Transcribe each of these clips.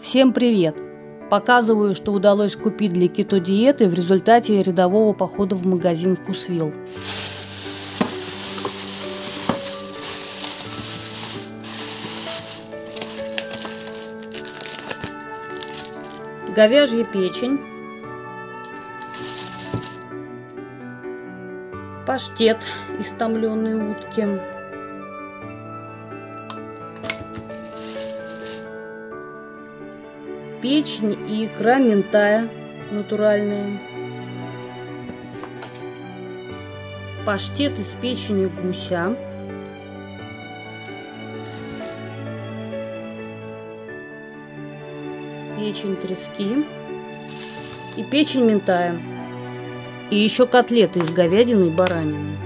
Всем привет! Показываю, что удалось купить для кето-диеты в результате рядового похода в магазин Вкус Вилл. Говяжья печень, паштет из томленой утки, печень и икра минтая натуральные, паштет из печени гуся, печень трески и печень минтая, и еще котлеты из говядины и баранины.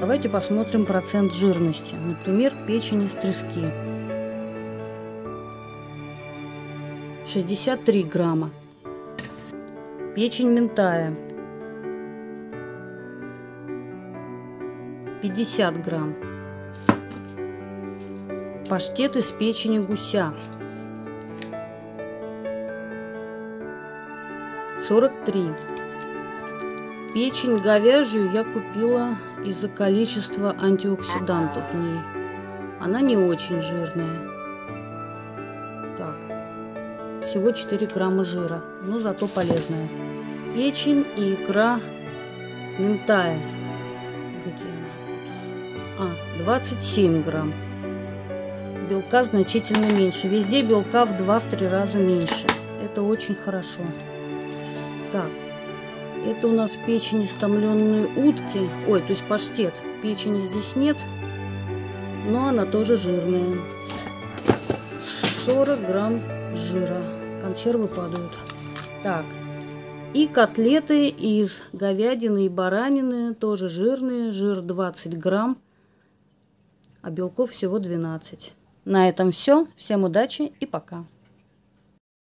Давайте посмотрим процент жирности, например, печень из трески. 63 грамма. Печень минтая 50 грамм. Паштет из печени гуся 43. Печень говяжью я купила из-за количества антиоксидантов в ней. Она не очень жирная. Всего 4 грамма жира, но зато полезная. Печень и икра минтая. 27 грамм. Белка значительно меньше. Везде белка в 2-3 раза меньше. Это очень хорошо. Так, это у нас печень из томленной утки. Ой, то есть паштет. Печени здесь нет, но она тоже жирная. 40 грамм жира. Консервы падают. Так, и котлеты из говядины и баранины тоже жирные. Жир 20 грамм, а белков всего 12. На этом все. Всем удачи и пока.